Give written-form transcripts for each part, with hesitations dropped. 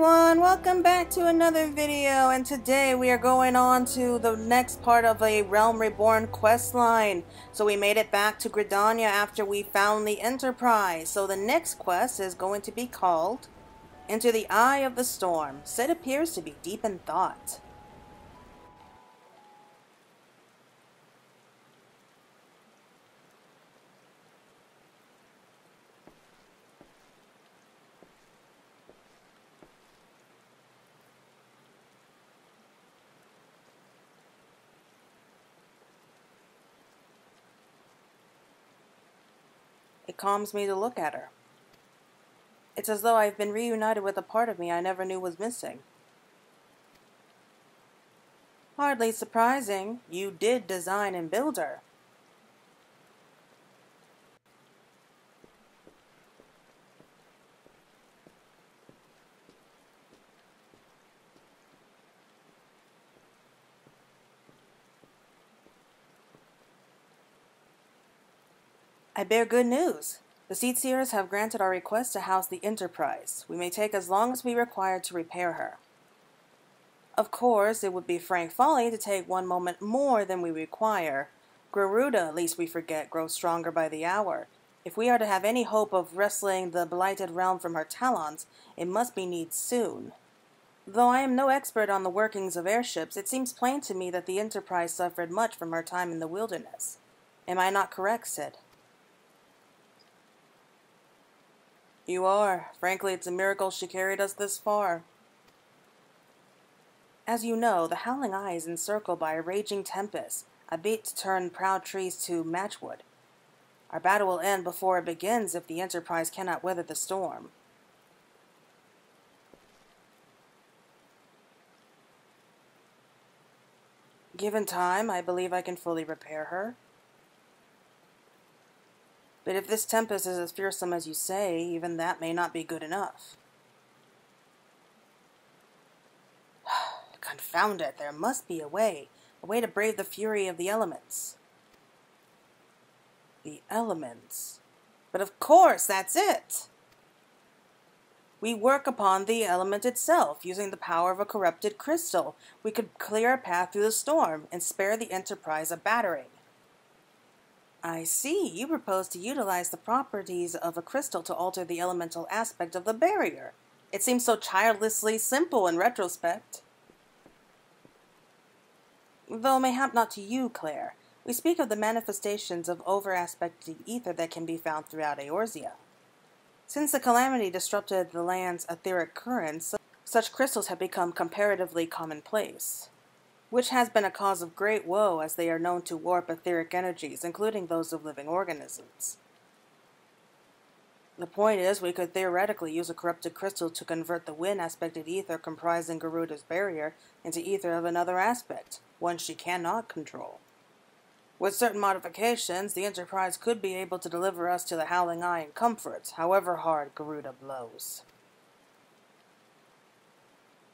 everyone, welcome back to another video, and today we are going on to the next part of a Realm Reborn questline. So we made it back to Gridania after we found the Enterprise. So the next quest is going to be called Into the Eye of the Storm. Cid appears to be deep in thought. It calms me to look at her. It's as though I've been reunited with a part of me I never knew was missing. Hardly surprising, you did design and build her. I bear good news. The Seedseers have granted our request to house the Enterprise. We may take as long as we require to repair her. Of course, it would be frank folly to take one moment more than we require. Garuda, lest we forget, grows stronger by the hour. If we are to have any hope of wresting the blighted realm from her talons, it must be needs soon. Though I am no expert on the workings of airships, it seems plain to me that the Enterprise suffered much from her time in the wilderness. Am I not correct, Cid? You are. Frankly, it's a miracle she carried us this far. As you know, the Howling Eye is encircled by a raging tempest, a beat to turn proud trees to matchwood. Our battle will end before it begins if the Enterprise cannot weather the storm. Given time, I believe I can fully repair her. But if this tempest is as fearsome as you say, even that may not be good enough. Confound it, there must be a way to brave the fury of the elements. The elements. But of course, that's it! We work upon the element itself, using the power of a corrupted crystal. We could clear a path through the storm and spare the Enterprise a battering. I see. You propose to utilize the properties of a crystal to alter the elemental aspect of the barrier. It seems so childishly simple in retrospect. Though mayhap not to you, Claire. We speak of the manifestations of over-aspected ether that can be found throughout Eorzea. Since the Calamity disrupted the land's etheric currents, such crystals have become comparatively commonplace, which has been a cause of great woe as they are known to warp etheric energies, including those of living organisms. The point is, we could theoretically use a corrupted crystal to convert the wind-aspected ether comprising Garuda's barrier into ether of another aspect, one she cannot control. With certain modifications, the Enterprise could be able to deliver us to the Howling Eye in comfort, however hard Garuda blows.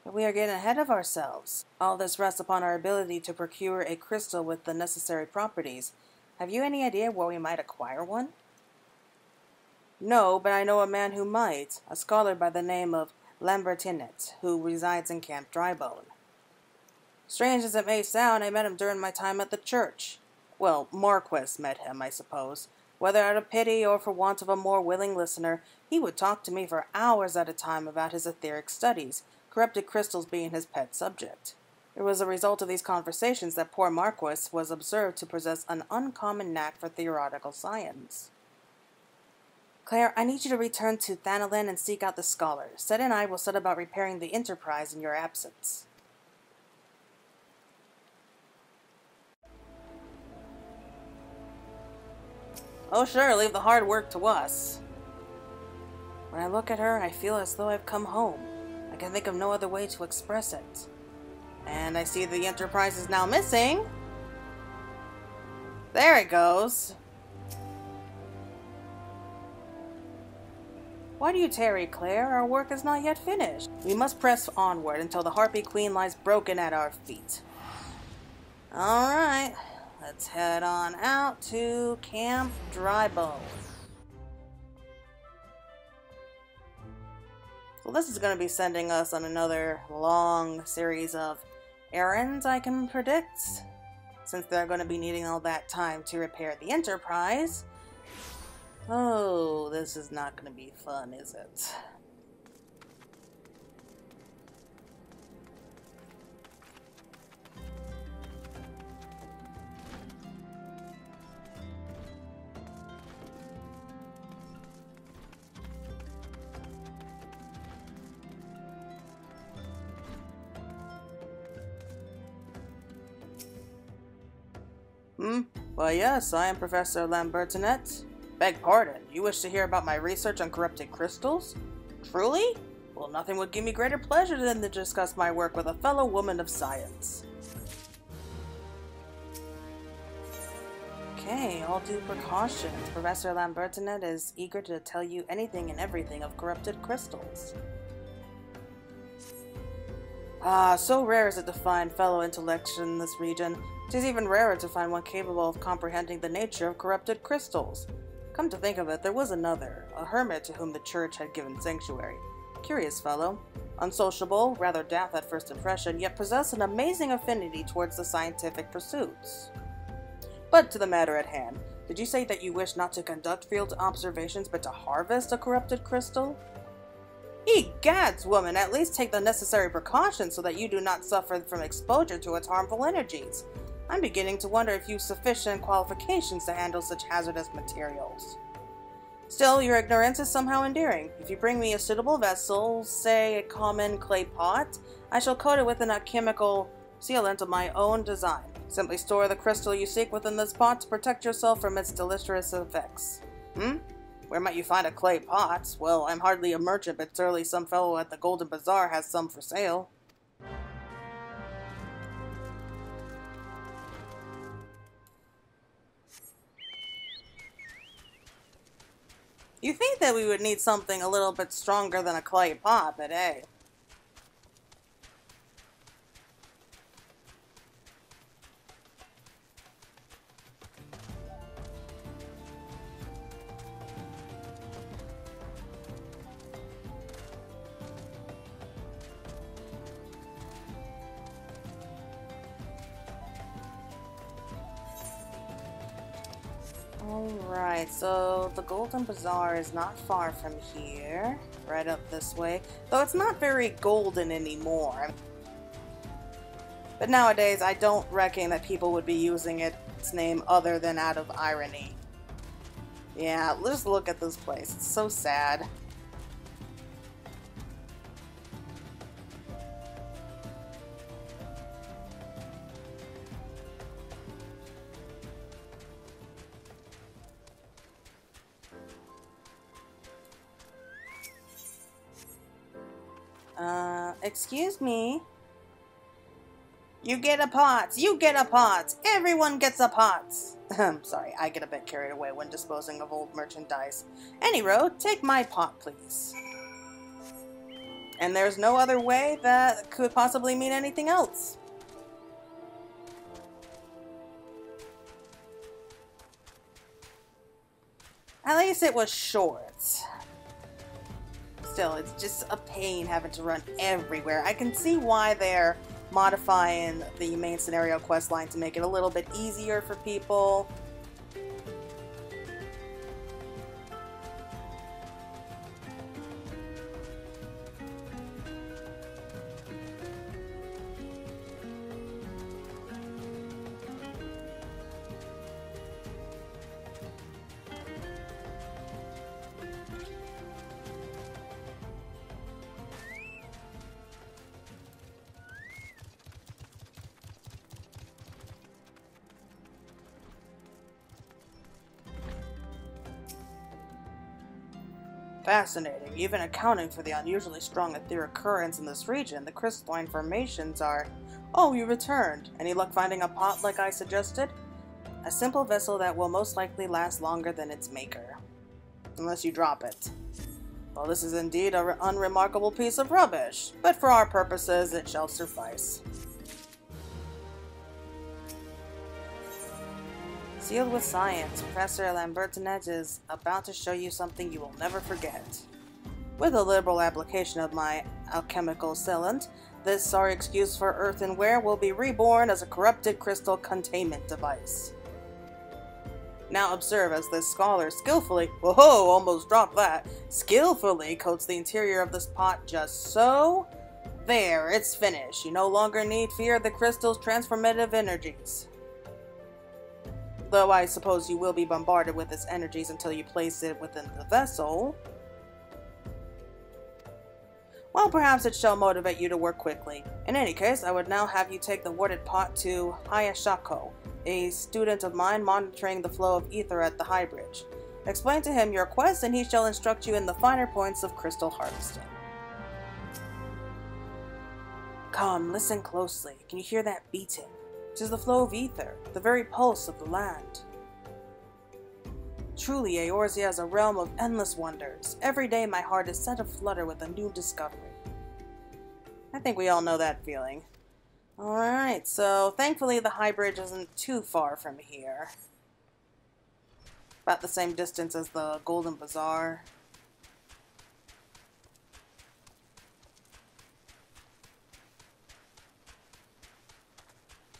But we are getting ahead of ourselves. All this rests upon our ability to procure a crystal with the necessary properties. Have you any idea where we might acquire one? No, but I know a man who might, a scholar by the name of Lambertinet, who resides in Camp Drybone. Strange as it may sound, I met him during my time at the church. Well, Marquis met him, I suppose. Whether out of pity or for want of a more willing listener, he would talk to me for hours at a time about his etheric studies, corrupted crystals being his pet subject. It was a result of these conversations that poor Marquis was observed to possess an uncommon knack for theoretical science. Claire, I need you to return to Thanalin and seek out the scholar. Cid and I will set about repairing the Enterprise in your absence. Oh sure, leave the hard work to us. When I look at her, I feel as though I've come home. I can think of no other way to express it. And I see the Enterprise is now missing. There it goes. Why do you tarry, Claire? Our work is not yet finished. We must press onward until the Harpy Queen lies broken at our feet. Alright, let's head on out to Camp Drybone. So this is going to be sending us on another long series of errands, I can predict, since they're going to be needing all that time to repair the Enterprise. Oh, this is not going to be fun, is it? Well, yes, I am Professor Lambertinet. Beg pardon, you wish to hear about my research on corrupted crystals? Truly? Well, nothing would give me greater pleasure than to discuss my work with a fellow woman of science. Okay, all due precautions. Professor Lambertinet is eager to tell you anything and everything of corrupted crystals. Ah, so rare is it to find fellow intellects in this region. It is even rarer to find one capable of comprehending the nature of corrupted crystals. Come to think of it, there was another, a hermit to whom the church had given sanctuary. Curious fellow. Unsociable, rather daft at first impression, yet possessed an amazing affinity towards the scientific pursuits. But to the matter at hand, did you say that you wish not to conduct field observations but to harvest a corrupted crystal? Egads, woman, at least take the necessary precautions so that you do not suffer from exposure to its harmful energies. I'm beginning to wonder if you have sufficient qualifications to handle such hazardous materials. Still, your ignorance is somehow endearing. If you bring me a suitable vessel, say a common clay pot, I shall coat it with an alchemical sealant of my own design. Simply store the crystal you seek within this pot to protect yourself from its deleterious effects. Where might you find a clay pot? Well, I'm hardly a merchant, but surely some fellow at the Golden Bazaar has some for sale. You think that we would need something a little bit stronger than a clay pot, but hey. Alright, so the Golden Bazaar is not far from here, right up this way, though it's not very golden anymore. But nowadays, I don't reckon that people would be using its name other than out of irony. Yeah, let's look at this place, it's so sad. Excuse me. You get a pot! You get a pot! Everyone gets a pot! I'm sorry, I get a bit carried away when disposing of old merchandise. Anyway, take my pot, please. And there's no other way that could possibly mean anything else. At least it was short. Still, it's just a pain having to run everywhere. I can see why they're modifying the main scenario quest line to make it a little bit easier for people. Fascinating. Even accounting for the unusually strong etheric currents in this region, the crystalline formations are... Oh, you returned. Any luck finding a pot like I suggested? A simple vessel that will most likely last longer than its maker. Unless you drop it. Well, this is indeed an unremarkable piece of rubbish, but for our purposes, it shall suffice. Sealed with science, Professor Lambertinet is about to show you something you will never forget. With a liberal application of my alchemical sealant, this sorry excuse for earthenware will be reborn as a corrupted crystal containment device. Now observe as this scholar skillfully, whoa, almost dropped that, skillfully coats the interior of this pot just so. There, it's finished. You no longer need fear the crystal's transformative energies. Though I suppose you will be bombarded with its energies until you place it within the vessel. Well, perhaps it shall motivate you to work quickly. In any case, I would now have you take the warded pot to Hayaschaka, a student of mine monitoring the flow of ether at the High Bridge. Explain to him your quest, and he shall instruct you in the finer points of crystal harvesting. Come, listen closely. Can you hear that beating? 'Tis the flow of ether, the very pulse of the land. Truly, Eorzea is a realm of endless wonders. Every day my heart is set aflutter with a new discovery. I think we all know that feeling. Alright, so thankfully the High Bridge isn't too far from here. About the same distance as the Golden Bazaar.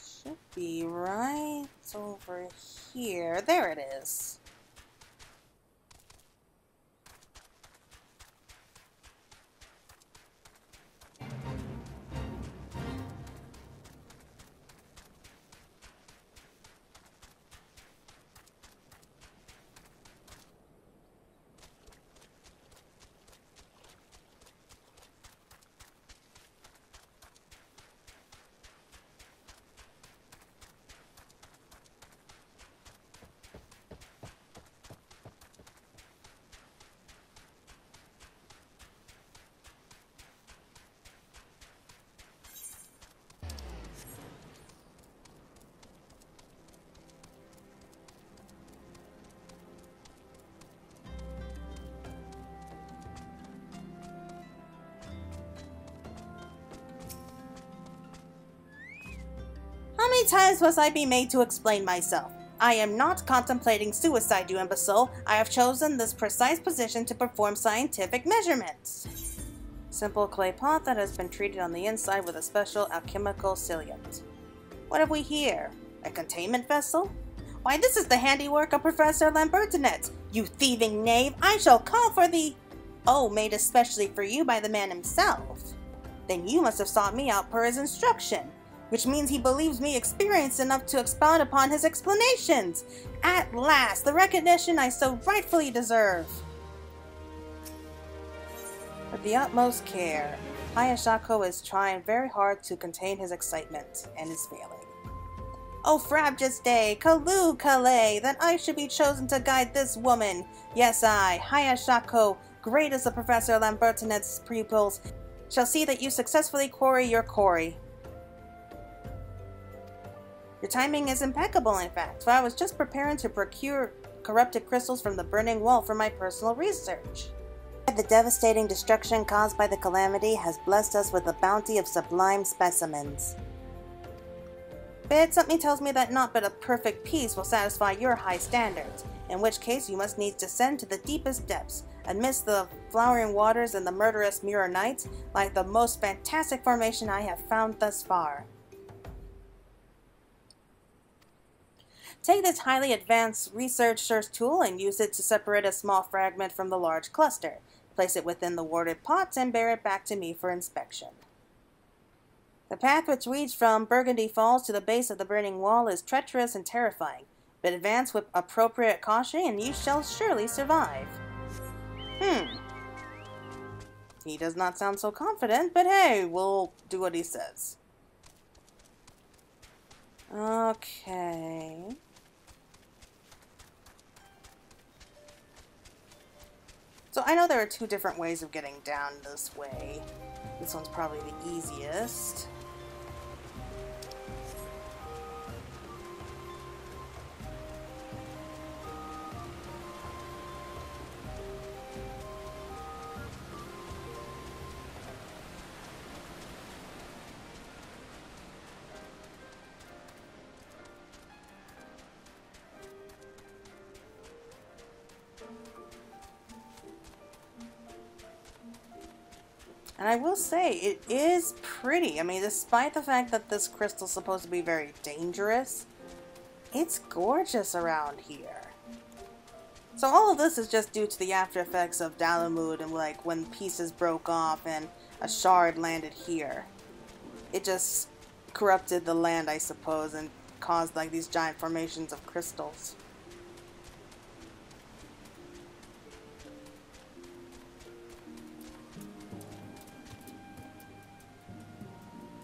Should be right over here. There it is. How many times must I be made to explain myself? I am not contemplating suicide, you imbecile. I have chosen this precise position to perform scientific measurements. Simple clay pot that has been treated on the inside with a special alchemical sealant. What have we here? A containment vessel? Why, this is the handiwork of Professor Lambertinet. You thieving knave, I shall call for thee. Oh, made especially for you by the man himself. Then you must have sought me out per his instruction. Which means he believes me experienced enough to expound upon his explanations. At last, the recognition I so rightfully deserve. With the utmost care, Hayaschaka is trying very hard to contain his excitement and is failing. Oh, frabjous day, Kalu Kalei, that I should be chosen to guide this woman. Yes, I, Hayaschaka, great as the Professor Lambertinette's pupils, shall see that you successfully quarry your quarry. Your timing is impeccable, in fact, for I was just preparing to procure corrupted crystals from the burning wall for my personal research. The devastating destruction caused by the calamity has blessed us with a bounty of sublime specimens. But something tells me that not but a perfect piece will satisfy your high standards, in which case you must needs descend to the deepest depths, amidst the flowering waters and the murderous mirror nights, like the most fantastic formation I have found thus far. Take this highly advanced researcher's tool and use it to separate a small fragment from the large cluster. Place it within the warded pot and bear it back to me for inspection. The path which leads from Burgundy Falls to the base of the burning wall is treacherous and terrifying, but advance with appropriate caution and you shall surely survive. He does not sound so confident, but hey, we'll do what he says. Okay. So I know there are two different ways of getting down this way. This one's probably the easiest. And I will say, it is pretty. I mean, despite the fact that this crystal's supposed to be very dangerous, it's gorgeous around here. So all of this is just due to the after effects of Dalamud and like when pieces broke off and a shard landed here. It just corrupted the land, I suppose, and caused like these giant formations of crystals.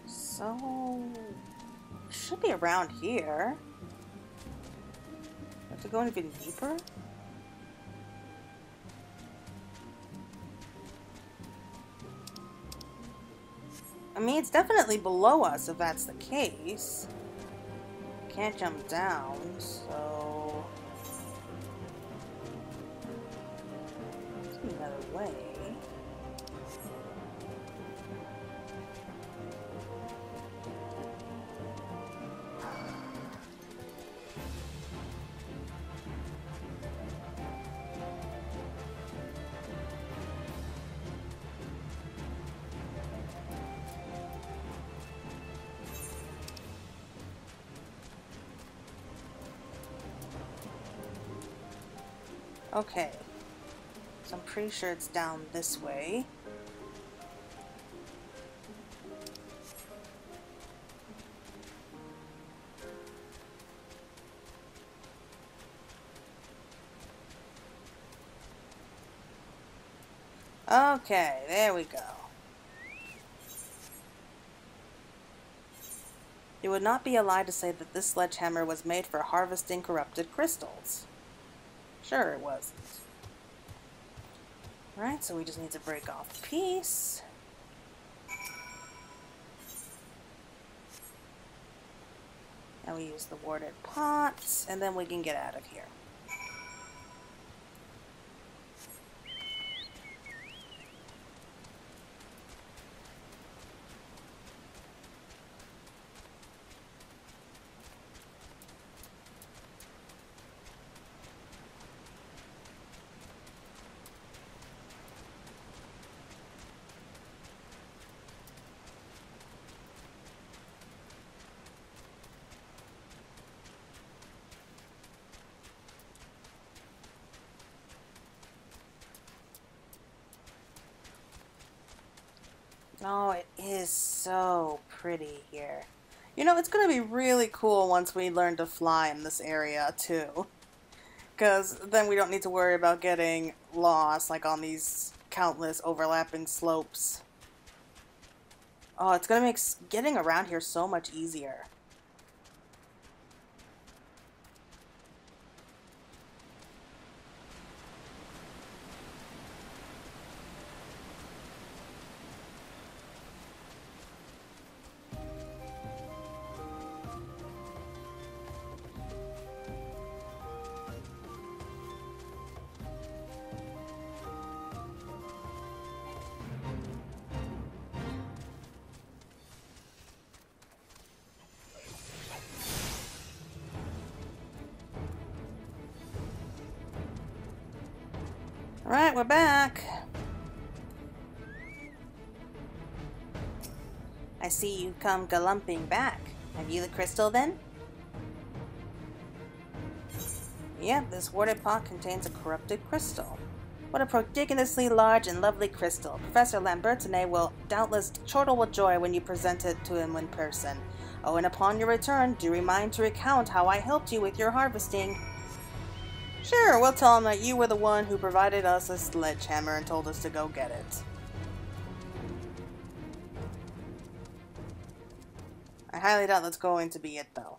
So, should be around here. Have to go even deeper? I mean, it's definitely below us if that's the case. Can't jump down, so... There's another way. Okay, so I'm pretty sure it's down this way. Okay, there we go. It would not be a lie to say that this sledgehammer was made for harvesting corrupted crystals. Sure, it wasn't. Alright, so we just need to break off a piece. And we use the warded pots, and then we can get out of here. Oh, it is so pretty here. You know, it's going to be really cool once we learn to fly in this area, too. Because then we don't need to worry about getting lost, like, on these countless overlapping slopes. Oh, it's going to make getting around here so much easier. Alright, we're back. I see you come gallumping back. Have you the crystal then? Yep, this warded pot contains a corrupted crystal. What a prodigiously large and lovely crystal. Professor Lambertinet will doubtless chortle with joy when you present it to him in person. Oh, and upon your return, do remind to recount how I helped you with your harvesting. Sure, we'll tell him that you were the one who provided us a sledgehammer and told us to go get it. I highly doubt that's going to be it, though.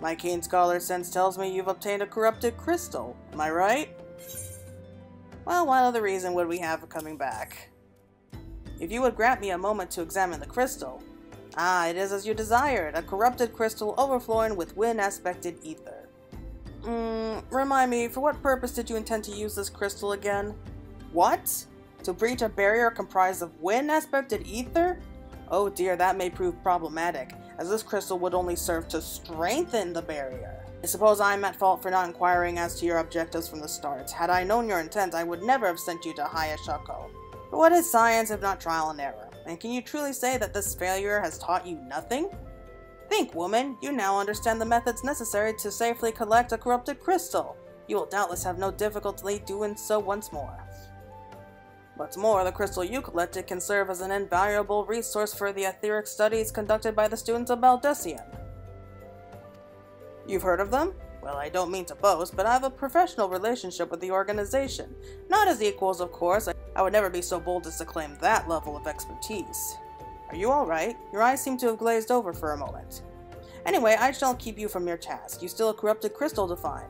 My keen scholar sense tells me you've obtained a corrupted crystal. Am I right? Well, what other reason would we have for coming back? If you would grant me a moment to examine the crystal. Ah, it is as you desired, a corrupted crystal overflowing with wind-aspected ether. Remind me, for what purpose did you intend to use this crystal again? What? To breach a barrier comprised of wind-aspected ether? Oh dear, that may prove problematic, as this crystal would only serve to strengthen the barrier. I suppose I am at fault for not inquiring as to your objectives from the start. Had I known your intent, I would never have sent you to Hayaschaka. But what is science if not trial and error? And can you truly say that this failure has taught you nothing? Think, woman. You now understand the methods necessary to safely collect a corrupted crystal. You will doubtless have no difficulty doing so once more. What's more, the crystal you collected can serve as an invaluable resource for the etheric studies conducted by the students of Baldessian. You've heard of them? Well, I don't mean to boast, but I have a professional relationship with the organization. Not as equals, of course. I would never be so bold as to claim that level of expertise. Are you alright? Your eyes seem to have glazed over for a moment. Anyway, I shall keep you from your task. You still have a corrupted crystal to find.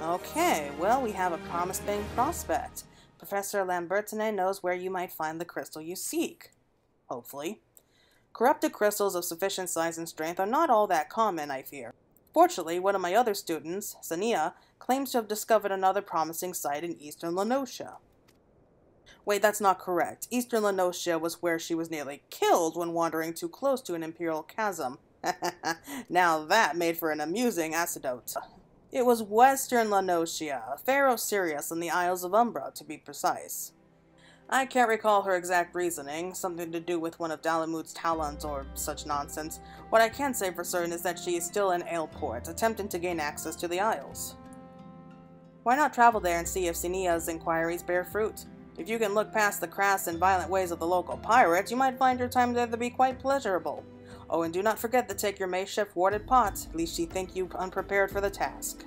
Okay, well, we have a promising prospect. Professor Lambertinet knows where you might find the crystal you seek. Hopefully. Corrupted crystals of sufficient size and strength are not all that common, I fear. Fortunately, one of my other students, Zania, claims to have discovered another promising site in eastern Lanotia. Wait, that's not correct. Eastern Lanotia was where she was nearly killed when wandering too close to an imperial chasm. Now that made for an amusing anecdote. It was western Lanotia, Pharos Sirius in the Isles of Umbra, to be precise. I can't recall her exact reasoning, something to do with one of Dalamud's talons or such nonsense. What I can say for certain is that she is still in Aleport, attempting to gain access to the Isles. Why not travel there and see if Zania's inquiries bear fruit? If you can look past the crass and violent ways of the local pirates, you might find your time there to be quite pleasurable. Oh, and do not forget to take your makeshift warded pot, lest she think you unprepared for the task.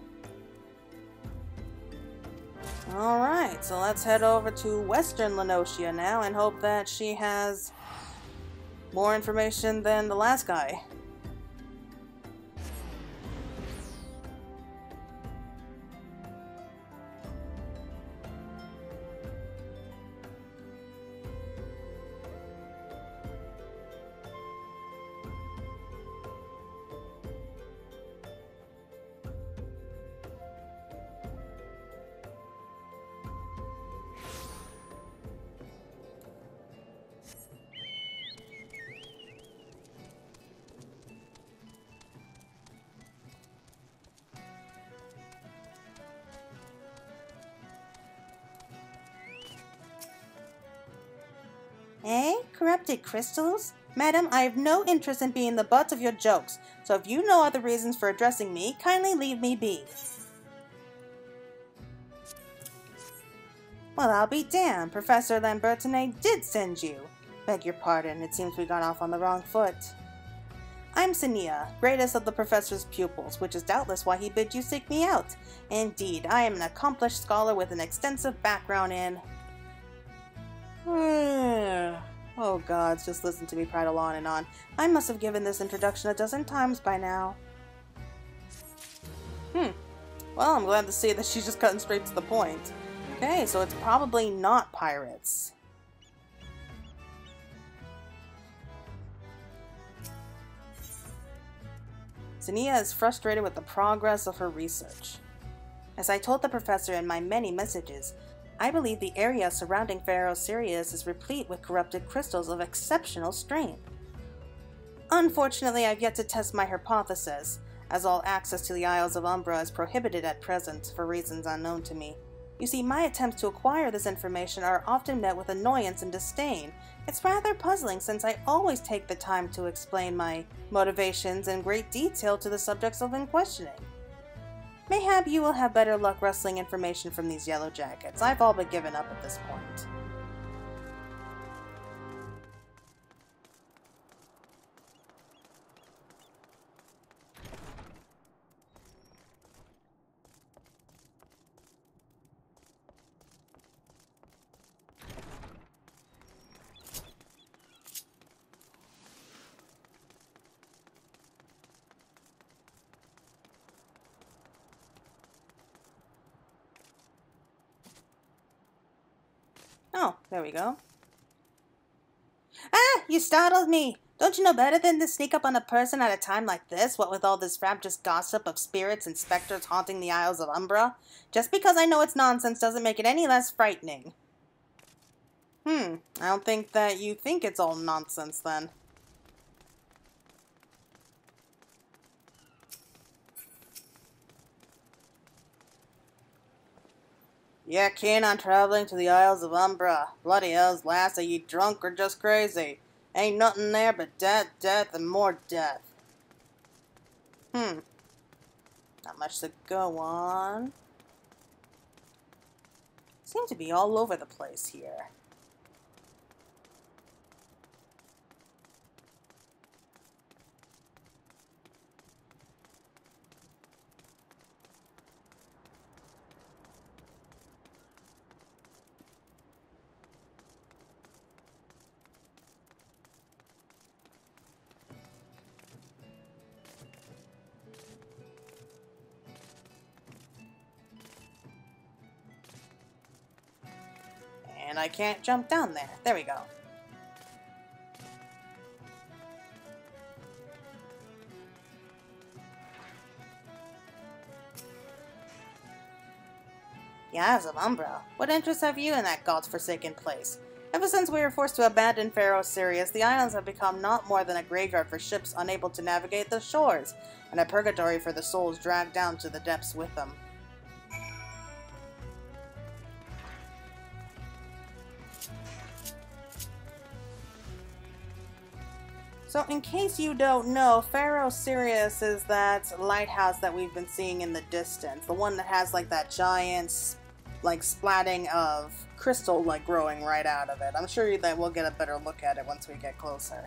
Alright, so let's head over to western Lanotia now and hope that she has more information than the last guy. Eh? Corrupted crystals? Madam, I have no interest in being the butt of your jokes, so if you know other reasons for addressing me, kindly leave me be. Well, I'll be damned. Professor Lambertinet did send you. Beg your pardon, it seems we got off on the wrong foot. I'm Zania, greatest of the professor's pupils, which is doubtless why he bid you seek me out. Indeed, I am an accomplished scholar with an extensive background in... Oh gods, just listen to me prattle on and on. I must have given this introduction a dozen times by now. Well, I'm glad to see that she's just cutting straight to the point. Okay, so it's probably not pirates. Zania is frustrated with the progress of her research. As I told the professor in my many messages, I believe the area surrounding Pharos Sirius is replete with corrupted crystals of exceptional strength. Unfortunately, I've yet to test my hypothesis, as all access to the Isles of Umbra is prohibited at present for reasons unknown to me. You see, my attempts to acquire this information are often met with annoyance and disdain. It's rather puzzling since I always take the time to explain my motivations in great detail to the subjects of my questioning. Mayhap you will have better luck wrestling information from these yellow jackets. I've all but given up at this point. Oh, there we go. Ah, you startled me! Don't you know better than to sneak up on a person at a time like this, what with all this rapturous gossip of spirits and specters haunting the Isles of Umbra? Just because I know it's nonsense doesn't make it any less frightening. I don't think that you think it's all nonsense, then. You're keen on traveling to the Isles of Umbra. Bloody hells, lass, are you drunk or just crazy? Ain't nothing there but death, death, and more death. Not much to go on. Seem to be all over the place here. And I can't jump down there. There we go. The Isles of Umbra. What interest have you in that godforsaken place? Ever since we were forced to abandon Pharos Sirius, the islands have become not more than a graveyard for ships unable to navigate the shores, and a purgatory for the souls dragged down to the depths with them. So in case you don't know, Pharos Sirius is that lighthouse that we've been seeing in the distance. The one that has like that giant like splatting of crystal like growing right out of it. I'm sure that we'll get a better look at it once we get closer.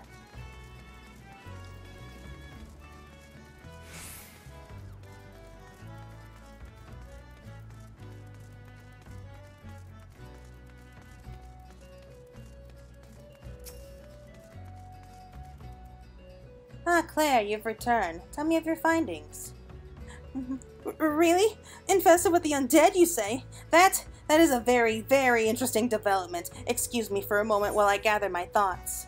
Ah, Claire, you've returned. Tell me of your findings. Really? Infested with the undead, you say? That is a very, very interesting development. Excuse me for a moment while I gather my thoughts.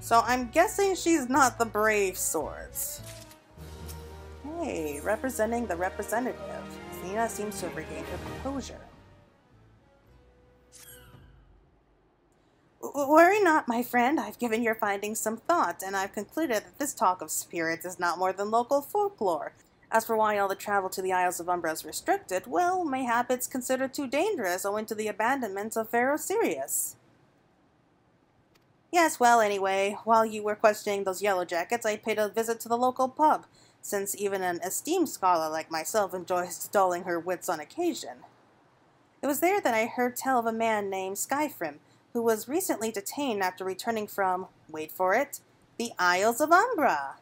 So I'm guessing she's not the brave sorts. Hey, representing the representative. Zania seems to have regained her composure. Worry not, my friend. I've given your findings some thought, and I've concluded that this talk of spirits is not more than local folklore. As for why all the travel to the Isles of Umbra is restricted, well, mayhap it's considered too dangerous owing to the abandonment of Pharos Sirius. Yes, well, anyway, while you were questioning those yellow jackets, I paid a visit to the local pub, since even an esteemed scholar like myself enjoys stalling her wits on occasion. It was there that I heard tell of a man named Skyfrim, who was recently detained after returning from, wait for it, the Isles of Umbra.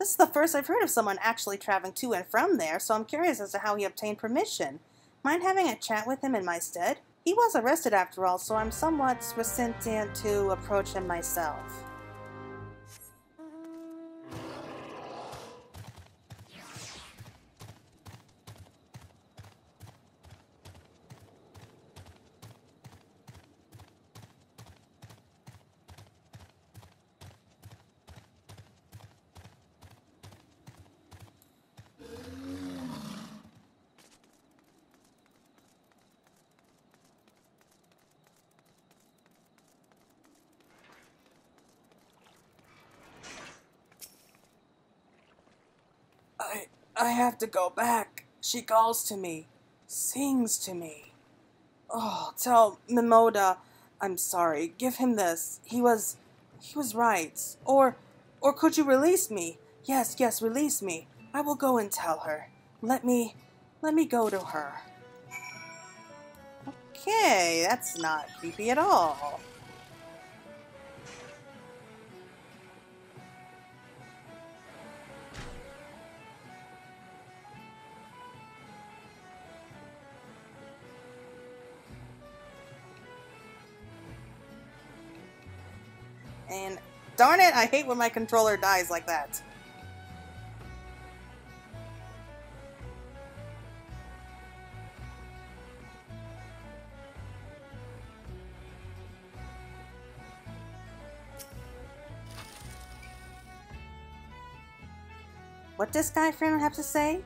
This is the first I've heard of someone actually traveling to and from there, so I'm curious as to how he obtained permission. Mind having a chat with him in my stead? He was arrested after all, so I'm somewhat reluctant to approach him myself. I have to go back. She calls to me, sings to me. Oh, tell Mimimoda, I'm sorry, give him this. He was right. Or could you release me? Yes, yes, release me. I will go and tell her. Let me go to her. Okay, that's not creepy at all. And darn it, I hate when my controller dies like that. What does Skyfrim have to say?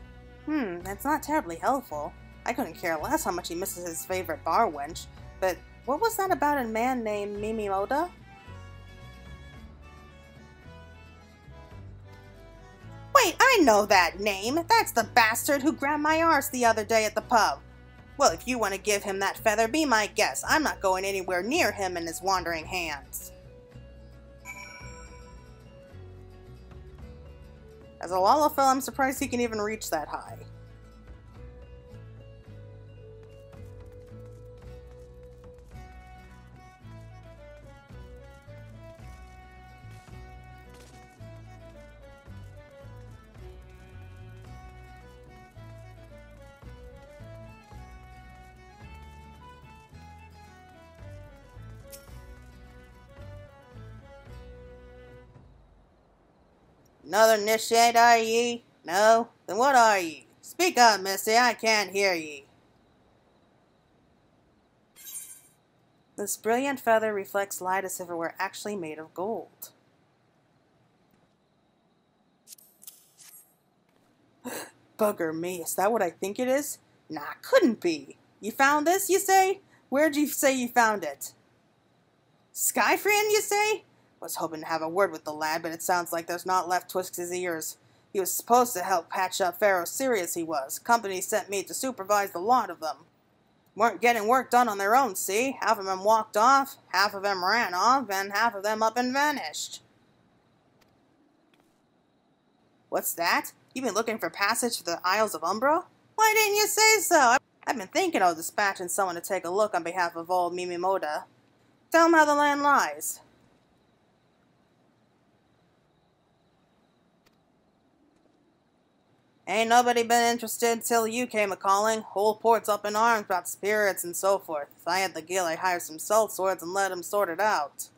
That's not terribly helpful. I couldn't care less how much he misses his favorite bar wench, but what was that about a man named Mimimoda? Wait, I know that name! That's the bastard who grabbed my arse the other day at the pub! Well, if you want to give him that feather, be my guest. I'm not going anywhere near him and his wandering hands. As a Lalafell, I'm surprised he can even reach that high. Another initiate, are ye? No? Then what are ye? Speak up, missy, I can't hear ye. This brilliant feather reflects light as if it were actually made of gold. Bugger me, is that what I think it is? Nah, couldn't be. You found this, you say? Where'd you say you found it? Skyfrim, you say? Was hoping to have a word with the lad, but it sounds like there's not left twixt his ears. He was supposed to help patch up Pharos Sirius, he was. Company sent me to supervise the lot of them. Weren't getting work done on their own, see? Half of them walked off, half of them ran off, and half of them up and vanished. What's that? You've been looking for passage to the Isles of Umbra? Why didn't you say so? I've been thinking of dispatching someone to take a look on behalf of old Mimimoda. Tell him how the land lies. Ain't nobody been interested till you came a-calling. Whole port's up in arms about spirits and so forth. If I had the gill, I'd hire some sellswords and let 'em sort it out.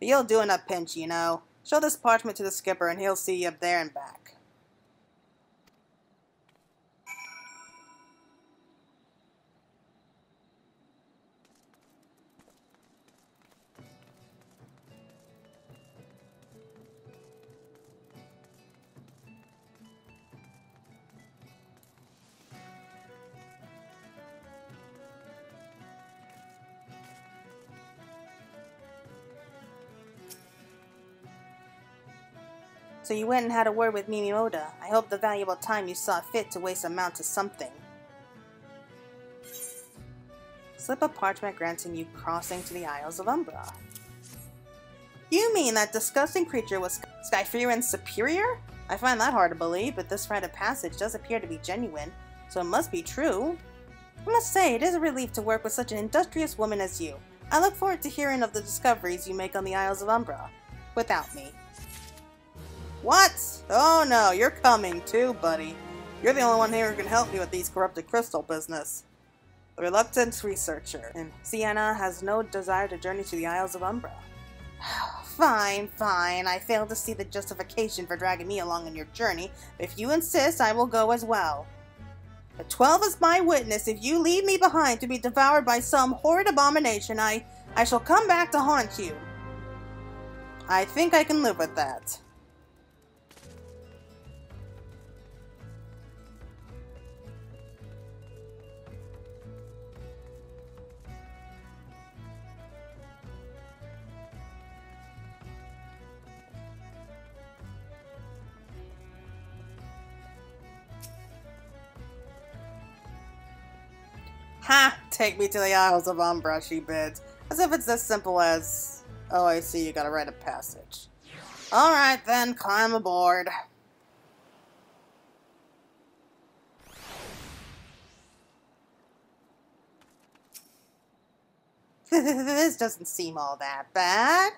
But you'll do in a pinch, you know. Show this parchment to the skipper and he'll see you up there and back. So you went and had a word with Mimimoda. I hope the valuable time you saw fit to waste amounts to something. Slip a parchment granting you crossing to the Isles of Umbra. You mean that disgusting creature was Skyfrim's superior? I find that hard to believe, but this rite of passage does appear to be genuine, so it must be true. I must say, it is a relief to work with such an industrious woman as you. I look forward to hearing of the discoveries you make on the Isles of Umbra. Without me. What? Oh no, you're coming too, buddy. You're the only one here who can help me with these corrupted crystal business. The reluctant researcher. And Sienna has no desire to journey to the Isles of Umbra. Fine, fine. I fail to see the justification for dragging me along on your journey. If you insist, I will go as well. But 12 is my witness. If you leave me behind to be devoured by some horrid abomination, I shall come back to haunt you. I think I can live with that. Ha! Take me to the Isles of Umbra, she bids. As if it's as simple as... Oh, I see, you gotta write a passage. Alright then, climb aboard. This doesn't seem all that bad.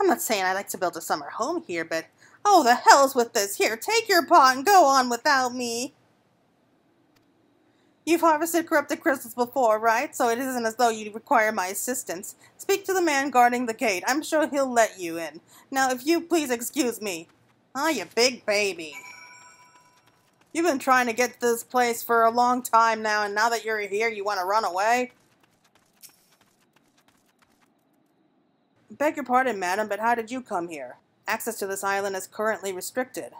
I'm not saying I'd like to build a summer home here, but... Oh, the hell's with this! Here, take your pot and go on without me! You've harvested corrupted crystals before, right? So it isn't as though you require my assistance. Speak to the man guarding the gate. I'm sure he'll let you in. Now, if you please excuse me. Ah, you big baby. You've been trying to get this place for a long time now, and now that you're here, you want to run away? Beg your pardon, madam, but how did you come here? Access to this island is currently restricted.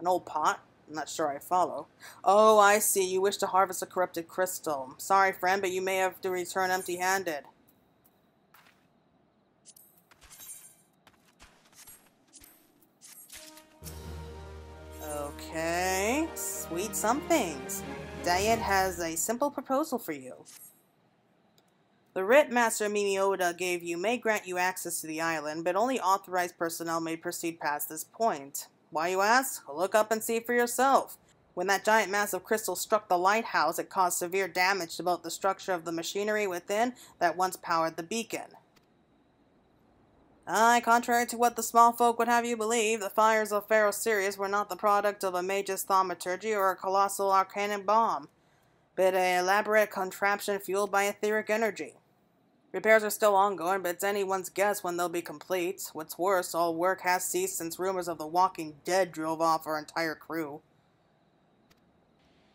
An old pot? I'm not sure I follow. Oh, I see. You wish to harvest a corrupted crystal. Sorry, friend, but you may have to return empty-handed. Okay. Sweet somethings. Diet has a simple proposal for you. The writ Master Mimimoda gave you may grant you access to the island, but only authorized personnel may proceed past this point. Why, you ask? Look up and see for yourself. When that giant mass of crystal struck the lighthouse, it caused severe damage to both the structure of the machinery within that once powered the beacon. Aye, contrary to what the small folk would have you believe, the fires of Pharos Sirius were not the product of a mage's thaumaturgy or a colossal arcane bomb, but an elaborate contraption fueled by etheric energy. Repairs are still ongoing, but it's anyone's guess when they'll be complete. What's worse, all work has ceased since rumors of the Walking Dead drove off our entire crew.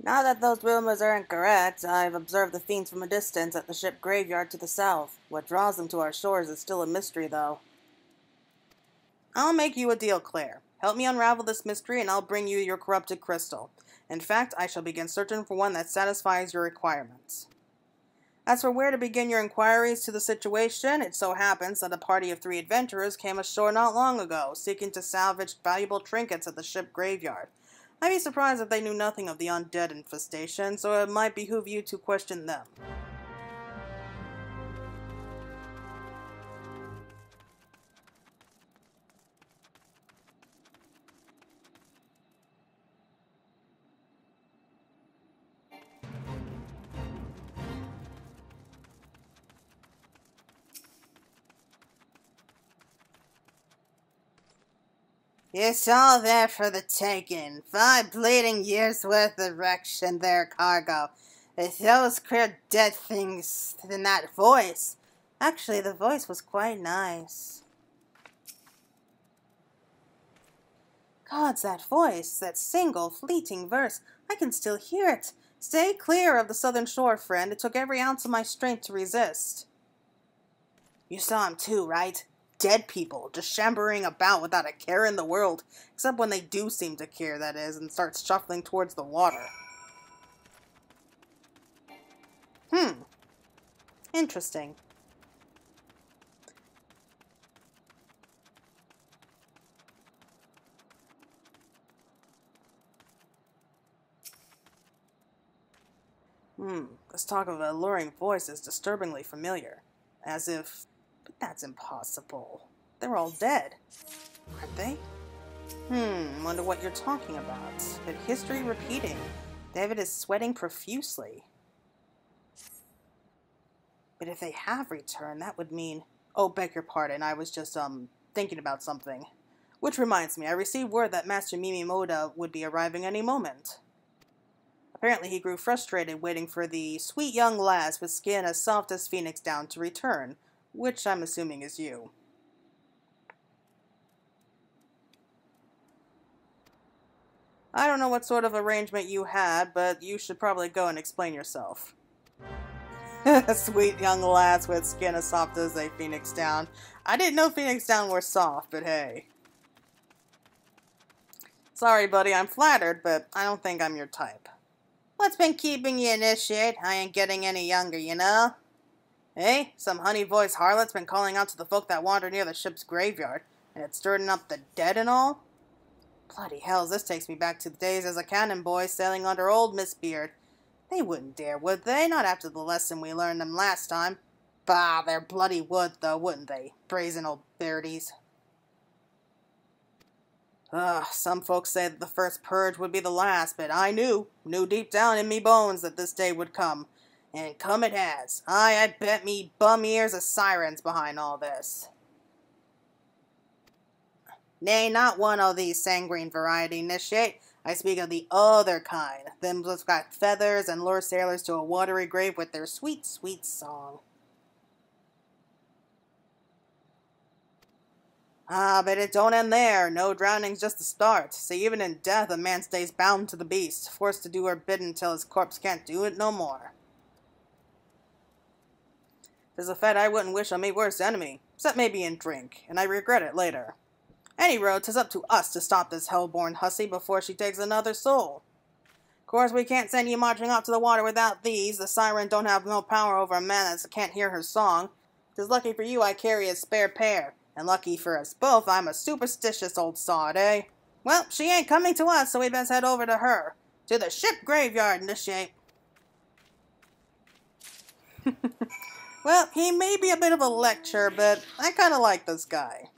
Now that those rumors are incorrect, I've observed the fiends from a distance at the ship graveyard to the south. What draws them to our shores is still a mystery, though. I'll make you a deal, Claire. Help me unravel this mystery and I'll bring you your corrupted crystal. In fact, I shall begin searching for one that satisfies your requirements. As for where to begin your inquiries to the situation, it so happens that a party of 3 adventurers came ashore not long ago, seeking to salvage valuable trinkets at the ship graveyard. I'd be surprised if they knew nothing of the undead infestation, so it might behoove you to question them. It's all there for the taking. 5 bleeding years' worth of wrecks in their cargo. If those queer dead things in that voice. Actually, the voice was quite nice. God's that voice, that single, fleeting verse. I can still hear it. Stay clear of the southern shore, friend. It took every ounce of my strength to resist. You saw him too, right? Dead people, just shambling about without a care in the world. Except when they do seem to care, that is, and start shuffling towards the water. Interesting. This talk of an alluring voice is disturbingly familiar. As if... But that's impossible. They're all dead, aren't they? Wonder what you're talking about. But history repeating. David is sweating profusely. But if they have returned, that would mean... Oh, beg your pardon, I was just, thinking about something. Which reminds me, I received word that Master Mimimoda would be arriving any moment. Apparently he grew frustrated waiting for the sweet young lass with skin as soft as Phoenix down to return. Which I'm assuming is you. I don't know what sort of arrangement you had, but you should probably go and explain yourself. Sweet young lads with skin as soft as a Phoenix down. I didn't know Phoenix down were soft, but hey. Sorry, buddy, I'm flattered, but I don't think I'm your type. What's been keeping you initiate? I ain't getting any younger, you know? Eh? Some honey-voiced harlot's been calling out to the folk that wander near the ship's graveyard, and it's stirring up the dead and all? Bloody hells, this takes me back to the days as a cannon boy sailing under old Miss Beard. They wouldn't dare, would they? Not after the lesson we learned them last time. Bah, they're bloody wood, though, wouldn't they? Brazen old beardies. Ugh, some folks say that the first purge would be the last, but I knew deep down in me bones that this day would come. And come it has. Aye, I bet me bum ears of sirens behind all this. Nay, not one of these sanguine variety initiate. I speak of the other kind. Them that's got feathers and lure sailors to a watery grave with their sweet, sweet song. Ah, but it don't end there. No drowning's just the start. See, even in death a man stays bound to the beast, forced to do her bidding till his corpse can't do it no more. 'Tis a fate I wouldn't wish on me worst enemy, except maybe in drink, and I regret it later. Any road, 'tis up to us to stop this hell-born hussy before she takes another soul. Of course, we can't send you marching off to the water without these. The siren don't have no power over a man that can't hear her song. 'Tis lucky for you I carry a spare pair, and lucky for us both I'm a superstitious old sod, eh? Well, she ain't coming to us, so we best head over to her. To the ship graveyard in this shape. Well, he may be a bit of a lecturer, but I kind of like this guy.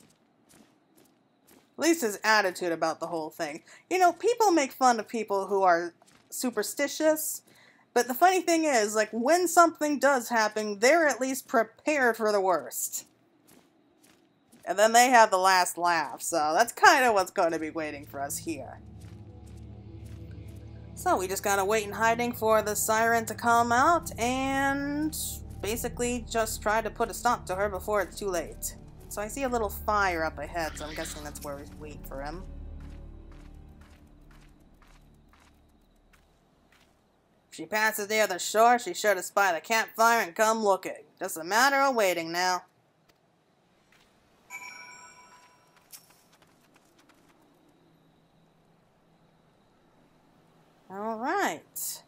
At least his attitude about the whole thing. You know, people make fun of people who are superstitious, but the funny thing is, like, when something does happen, they're at least prepared for the worst. And then they have the last laugh, so that's kind of what's going to be waiting for us here. So we just gotta wait in hiding for the siren to come out, and basically just try to put a stop to her before it's too late. So I see a little fire up ahead, so I'm guessing that's where we wait for him. If she passes near the shore, she's sure to spy the campfire and come looking. Just a matter of waiting now. Alright.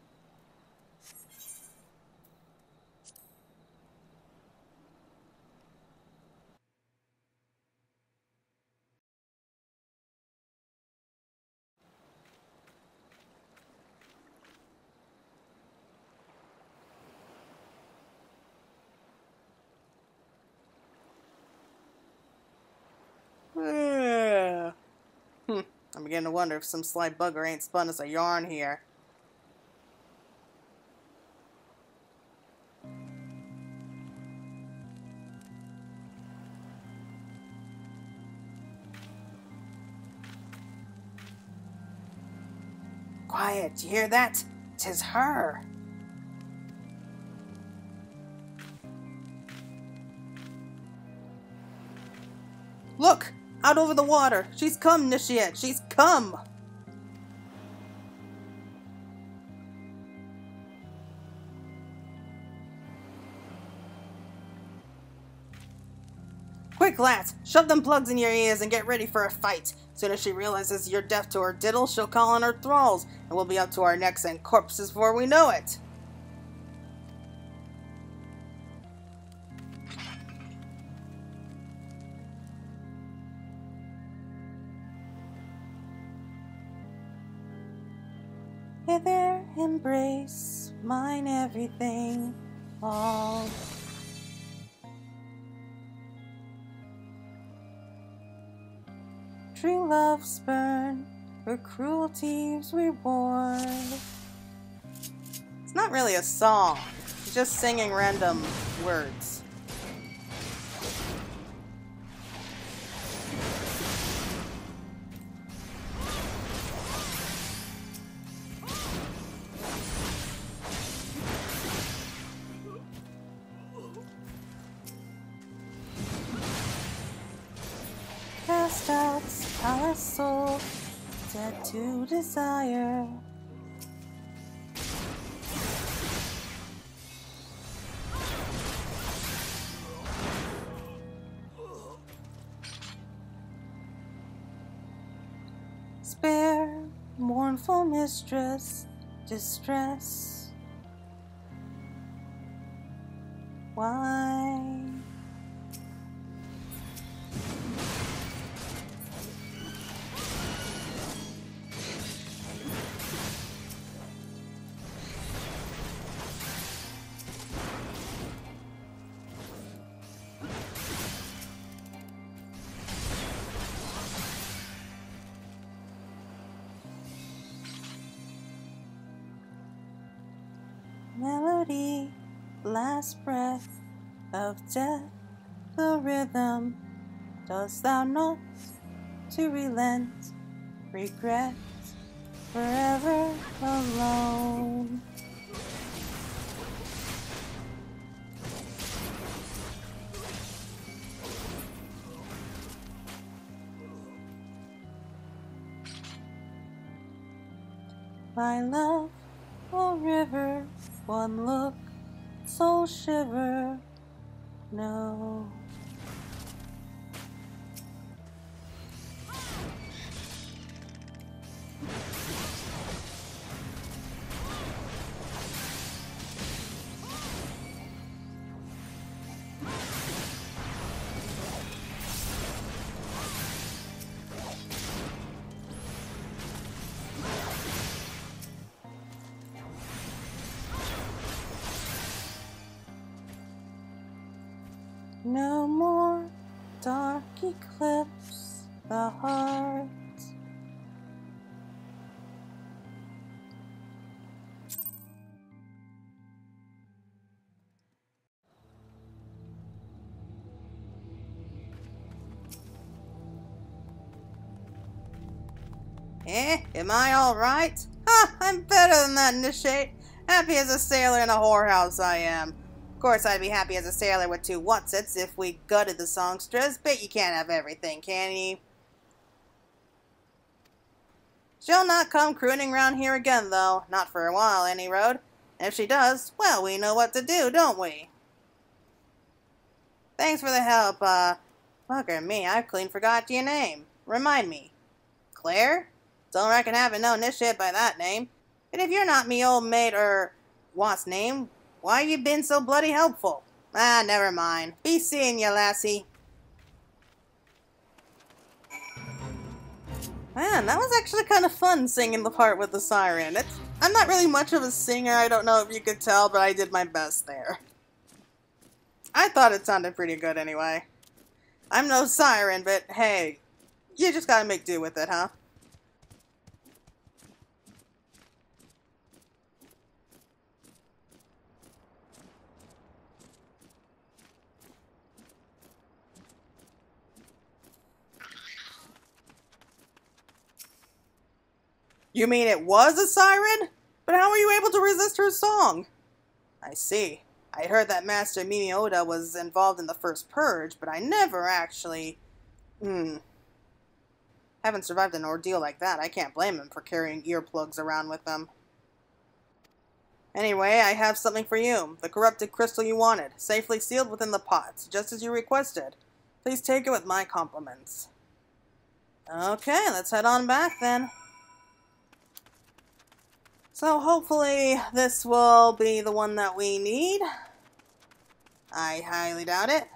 I'm beginning to wonder if some sly bugger ain't spun us a yarn here. Quiet, do you hear that? 'Tis her. Look! Out over the water! She's come, Nishiet! She's come! Quick, lads! Shove them plugs in your ears and get ready for a fight! Soon as she realizes you're deaf to her diddle, she'll call on her thralls, and we'll be up to our necks and corpses before we know it! Hither embrace mine everything, all. True loves burn, for cruelty's reward. It's not really a song, it's just singing random words. To desire. Spare, mournful mistress, distress. Why? Last breath of death, the rhythm, dost thou not to relent, regret, forever alone. My love, O river, one look, soul shiver, No. No more dark eclipse, the heart. Am I alright? Ha! I'm better than that, Nishate. Happy as a sailor in a whorehouse I am. Of course, I'd be happy as a sailor with two whatsits if we gutted the songstress. Bet you can't have everything, can you? She'll not come crooning round here again, though. Not for a while, any road. And if she does, well, we know what to do, don't we? Thanks for the help, Bugger me, I clean forgot your name. Remind me. Claire? Don't reckon having known this shit by that name. And if you're not me old maid or what's name... Why have you been so bloody helpful? Ah, never mind. Be seeing ya, lassie. Man, that was actually kind of fun singing the part with the siren. I'm not really much of a singer, I don't know if you could tell, but I did my best there. I thought it sounded pretty good anyway. I'm no siren, but hey, you just gotta make do with it, huh? You mean it was a siren? But how were you able to resist her song? I see. I heard that Master Mimimoda was involved in the first purge, but I never actually... Haven't survived an ordeal like that. I can't blame him for carrying earplugs around with them. Anyway, I have something for you. The corrupted crystal you wanted, safely sealed within the pots, just as you requested. Please take it with my compliments. Okay, let's head on back then. So hopefully this will be the one that we need. I highly doubt it.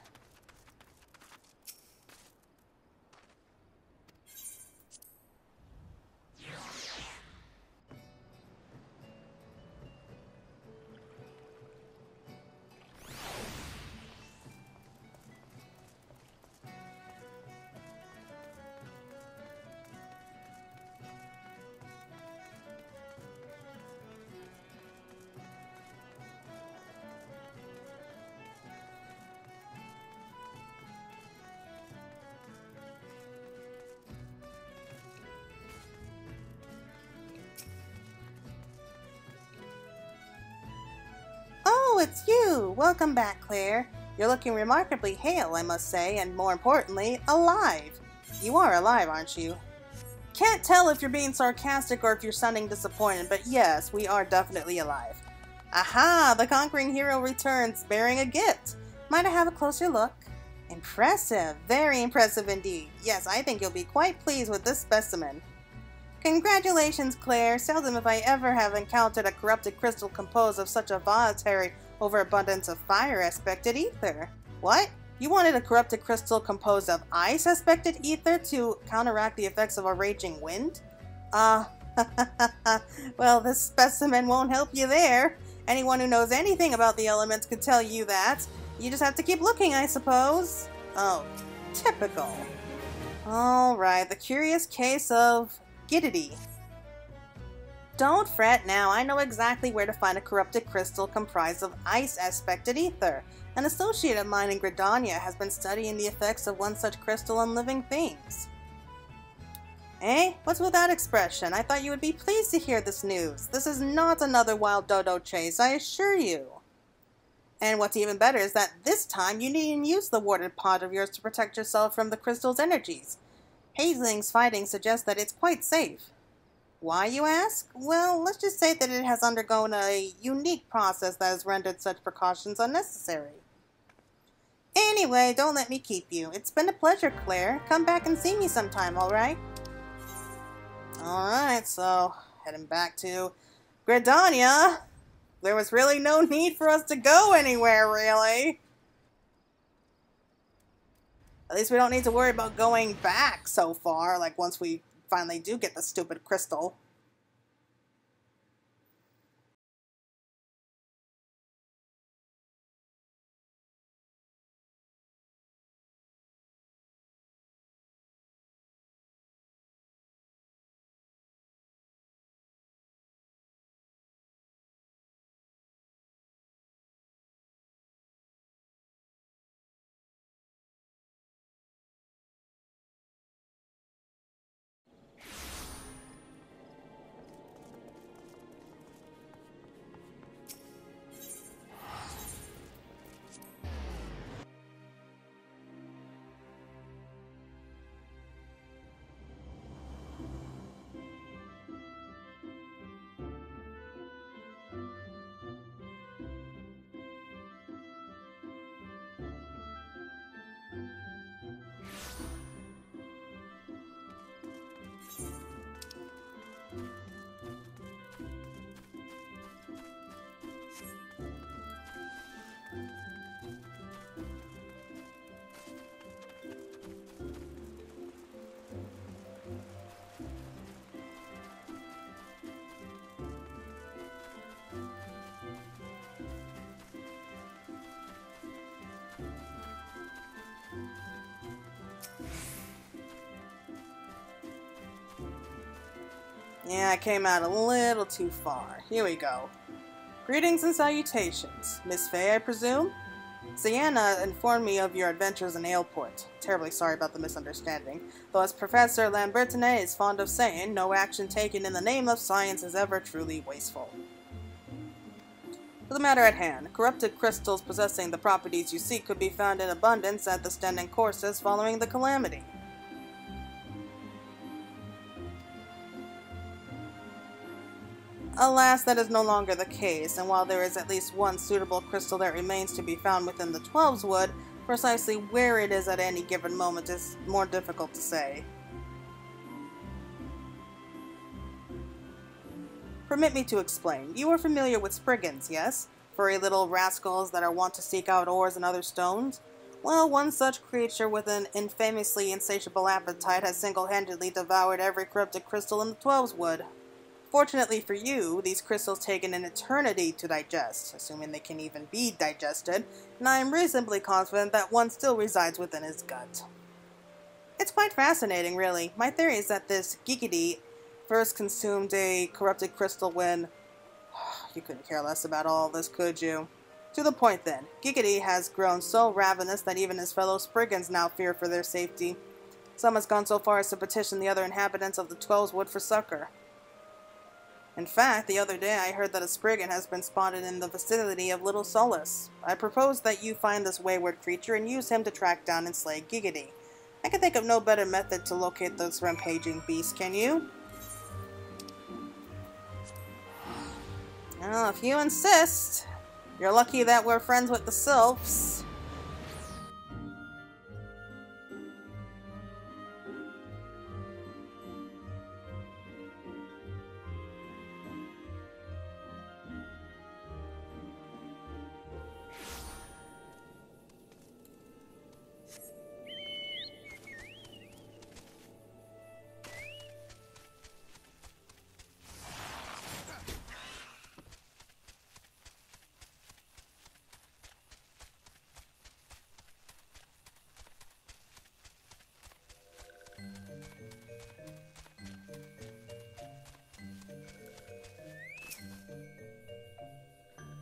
It's you! Welcome back, Claire. You're looking remarkably hale, I must say, and more importantly, alive. You are alive, aren't you? Can't tell if you're being sarcastic or if you're sounding disappointed, but yes, we are definitely alive. Aha! The conquering hero returns, bearing a gift. Might I have a closer look? Impressive! Very impressive indeed. Yes, I think you'll be quite pleased with this specimen. Congratulations, Claire. Seldom have I ever encountered a corrupted crystal composed of such a voluntary overabundance of fire as spected ether. What? You wanted a corrupted crystal composed of ice as spected ether to counteract the effects of a raging wind? Well, this specimen won't help you there. Anyone who knows anything about the elements could tell you that. You just have to keep looking, I suppose. Oh, typical. Alright, the curious case of Giggity. Don't fret now, I know exactly where to find a corrupted crystal comprised of ice as spected ether. An associate of mine in Gridania has been studying the effects of one such crystal on living things. Eh? What's with that expression? I thought you would be pleased to hear this news. This is not another wild dodo chase, I assure you. And what's even better is that this time you needn't use the warded pot of yours to protect yourself from the crystal's energies. Hazeling's findings suggest that it's quite safe. Why, you ask? Well, let's just say that it has undergone a unique process that has rendered such precautions unnecessary. Anyway, don't let me keep you. It's been a pleasure, Claire. Come back and see me sometime, alright? Alright, so heading back to Gridania. There was really no need for us to go anywhere, really. At least we don't need to worry about going back so far, like once we finally do get the stupid crystal. Yeah, I came out a little too far. Here we go. Greetings and salutations. Miss Faye, I presume? Zania informed me of your adventures in Aleport. Terribly sorry about the misunderstanding. Though as Professor Lambertinet is fond of saying, no action taken in the name of science is ever truly wasteful. To the matter at hand, corrupted crystals possessing the properties you seek could be found in abundance at the standing courses following the Calamity. Alas, that is no longer the case, and while there is at least one suitable crystal that remains to be found within the Twelveswood, precisely where it is at any given moment is more difficult to say. Permit me to explain. You are familiar with Spriggans, yes? Furry little rascals that are wont to seek out ores and other stones? Well, one such creature with an infamously insatiable appetite has single-handedly devoured every corrupted crystal in the Twelveswood. Fortunately for you, these crystals take an eternity to digest, assuming they can even be digested, and I am reasonably confident that one still resides within his gut. It's quite fascinating, really. My theory is that this Giggity first consumed a corrupted crystal when... You couldn't care less about all this, could you? To the point, then. Giggity has grown so ravenous that even his fellow Spriggans now fear for their safety. Some has gone so far as to petition the other inhabitants of the Twelveswood for succor. In fact, the other day I heard that a Spriggan has been spotted in the vicinity of Little Solace. I propose that you find this wayward creature and use him to track down and slay Giggity. I can think of no better method to locate those rampaging beasts, can you? Well, if you insist. You're lucky that we're friends with the Sylphs.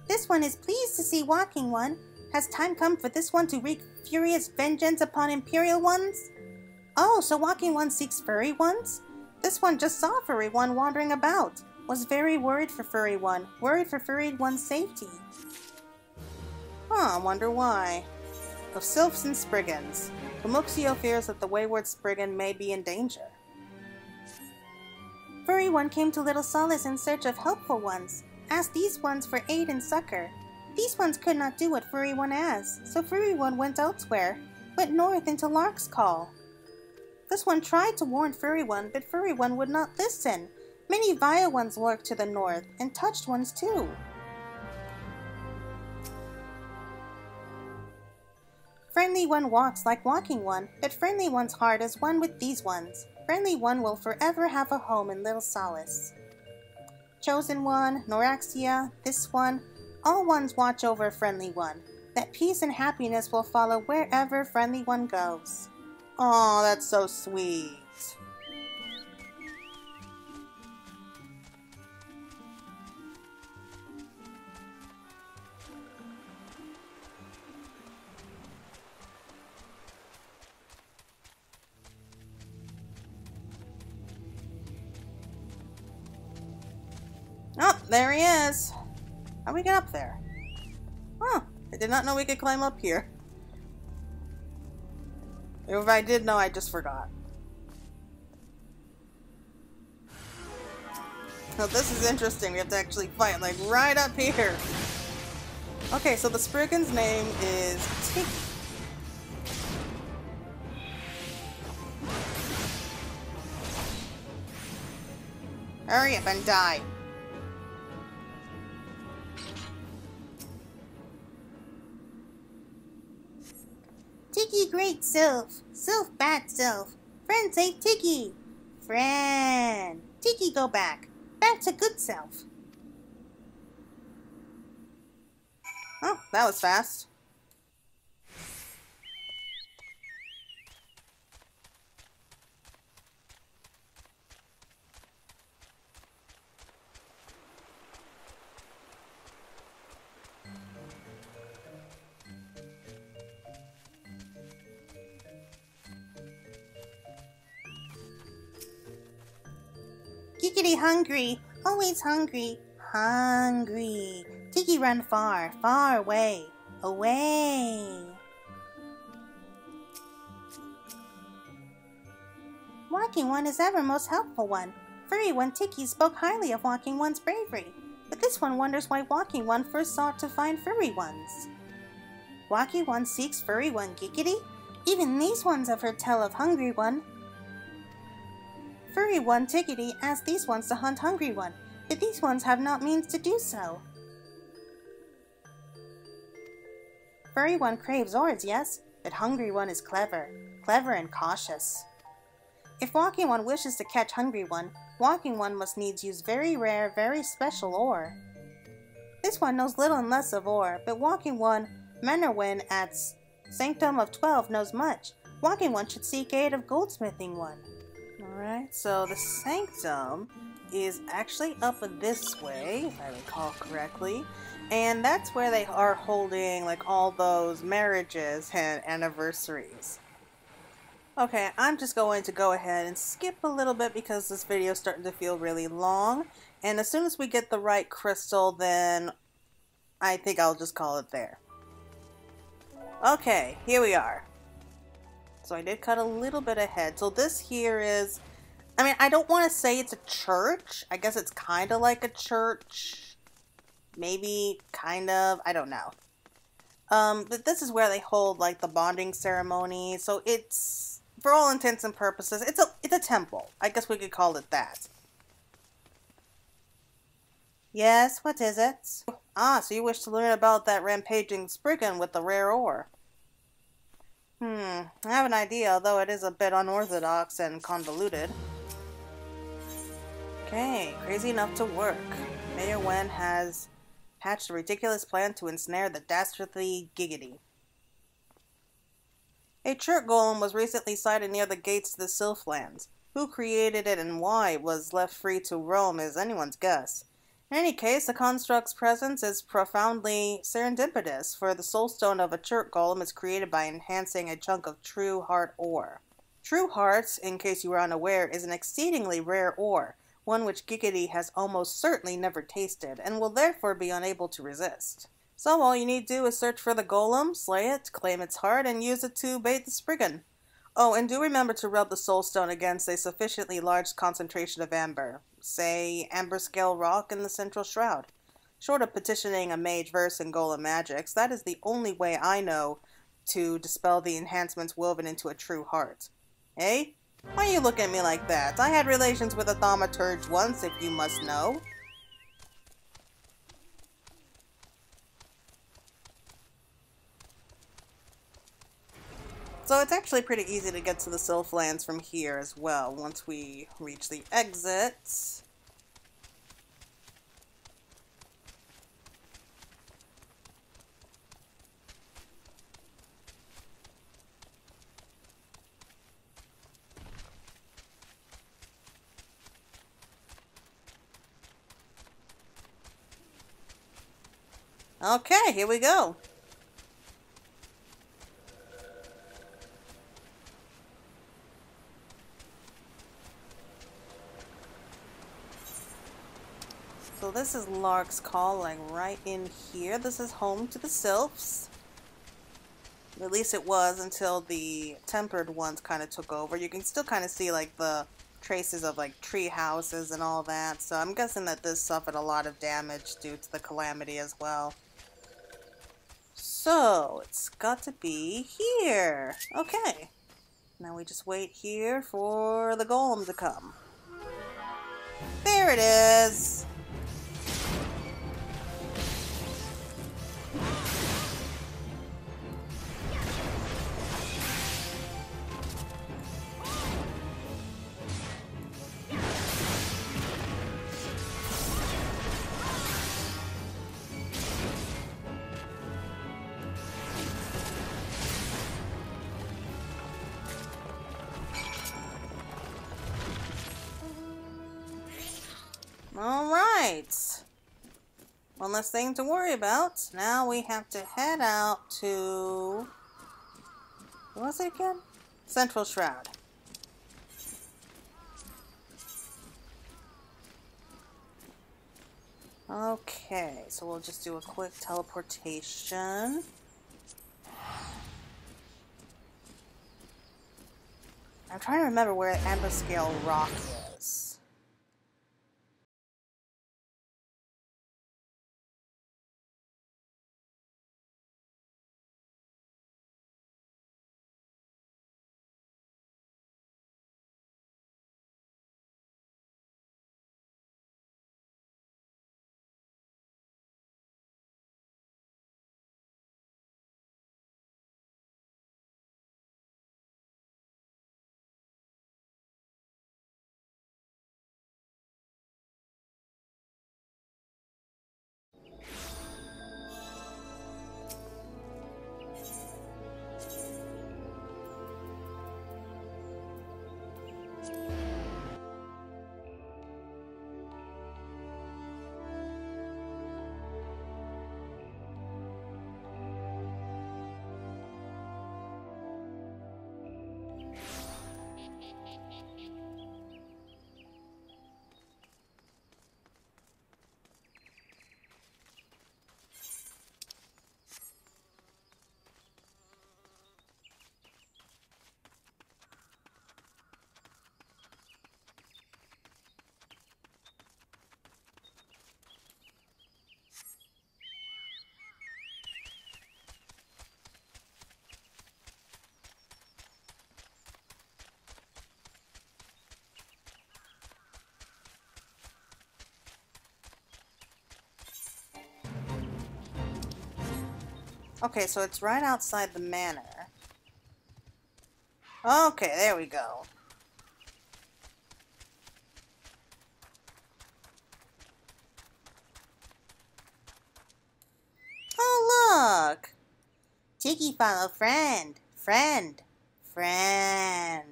This one is pleased to see walking one. Has time come for this one to wreak furious vengeance upon imperial ones? Oh, so walking one seeks furry ones? This one just saw furry one wandering about. Was very worried for furry one. Worried for furry one's safety. Huh, wonder why. Of Sylphs and Spriggans. Camuxio fears that the wayward Spriggan may be in danger. Furry one came to Little Solace in search of helpful ones. Ask these ones for aid and succor. These ones could not do what Furry One asked, so Furry One went elsewhere, went north into Lark's Call. This one tried to warn Furry One, but Furry One would not listen. Many Vile Ones lurked to the north, and Touched Ones too. Friendly One walks like Walking One, but Friendly One's heart is one with these ones. Friendly One will forever have a home in Little Solace. Chosen One, Noraxia, this one, all ones watch over Friendly One. That peace and happiness will follow wherever Friendly One goes. Aw, that's so sweet. Oh, there he is. How do we get up there? Huh, I did not know we could climb up here. If I did know, I just forgot. Now this is interesting, we have to actually fight like right up here. Okay, so the Spriggan's name is Tiki. Hurry up and die. Tiki great Sylph, Sylph bad Sylph, friend save Tiki, friend, Tiki go back, back to good Self. Oh, that was fast. Giggity hungry, always hungry, hungry. Tiki run far, far away, away. Walking One is ever most helpful one. Furry One Tiki spoke highly of Walking One's bravery, but this one wonders why Walking One first sought to find Furry Ones. Walking One seeks Furry One, Giggity? Even these ones have heard tell of Hungry One. Furry One Tiggity asked these ones to hunt Hungry One, but these ones have not means to do so. Furry One craves orbs, yes, but Hungry One is clever, clever and cautious. If Walking One wishes to catch Hungry One, Walking One must needs use very rare, very special ore. This one knows little and less of ore, but Walking One, Menorwin at Sanctum of 12 knows much. Walking One should seek aid of Goldsmithing One. Alright, so the Sanctum is actually up this way, if I recall correctly, and that's where they are holding like all those marriages and anniversaries. Okay, I'm just going to go ahead and skip a little bit because this video is starting to feel really long, and as soon as we get the right crystal, then I think I'll just call it there. Okay, here we are. So I did cut a little bit ahead. So this here is, I mean, I don't want to say it's a church. I guess it's kind of like a church. Maybe, kind of, I don't know. But this is where they hold like the bonding ceremony. So it's, for all intents and purposes, it's a temple. I guess we could call it that. Yes, what is it? Ah, so you wish to learn about that rampaging Spriggan with the rare ore. I have an idea, although it is a bit unorthodox and convoluted. Okay, crazy enough to work. Mayor Wen has hatched a ridiculous plan to ensnare the dastardly Giggity. A church golem was recently sighted near the gates to the Sylph Lands. Who created it and why it was left free to roam is anyone's guess. In any case, the construct's presence is profoundly serendipitous, for the soulstone of a church golem is created by enhancing a chunk of true heart ore. True hearts, in case you were unaware, is an exceedingly rare ore, one which Giggity has almost certainly never tasted, and will therefore be unable to resist. So all you need to do is search for the golem, slay it, claim its heart, and use it to bait the Spriggan. Oh, and do remember to rub the soulstone against a sufficiently large concentration of amber. Say, Amberscale Rock in the Central Shroud. Short of petitioning a mage versed in golem magics, that is the only way I know to dispel the enhancements woven into a true heart. Eh? Why you look at me like that? I had relations with a thaumaturge once, if you must know. So it's actually pretty easy to get to the Sylph Lands from here as well, once we reach the exit. Okay, here we go. So this is Lark's Calling right in here. This is home to the Sylphs. At least it was until the Tempered ones kind of took over. You can still kind of see like the traces of like tree houses and all that. So I'm guessing that this suffered a lot of damage due to the Calamity as well. So, it's got to be here. Okay. Now we just wait here for the golem to come. There it is! One less thing to worry about. Now we have to head out to... what was it again? Central Shroud. Okay, so we'll just do a quick teleportation. I'm trying to remember where Amberscale Rock is. Okay, so it's right outside the manor. Okay, there we go. Oh, look! Tiki follow friend, friend, friend.